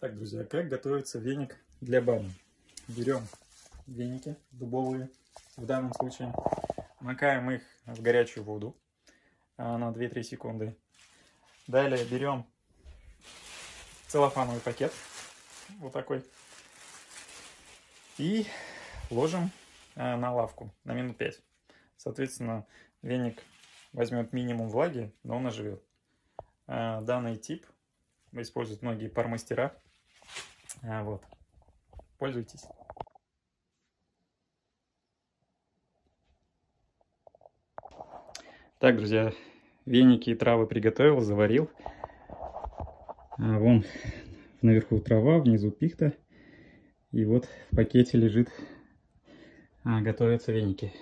Так, друзья, как готовится веник для бани? Берем веники дубовые, в данном случае макаем их в горячую воду на 2-3 секунды. Далее берем целлофановый пакет, вот такой, и ложим на лавку на минут 5. Соответственно, веник возьмет минимум влаги, но он оживет. Данный тип используют многие пармастера. Вот. Пользуйтесь. Так, друзья, веники и травы приготовил, заварил. Вон наверху трава, внизу пихта. И вот в пакете лежит, готовятся веники.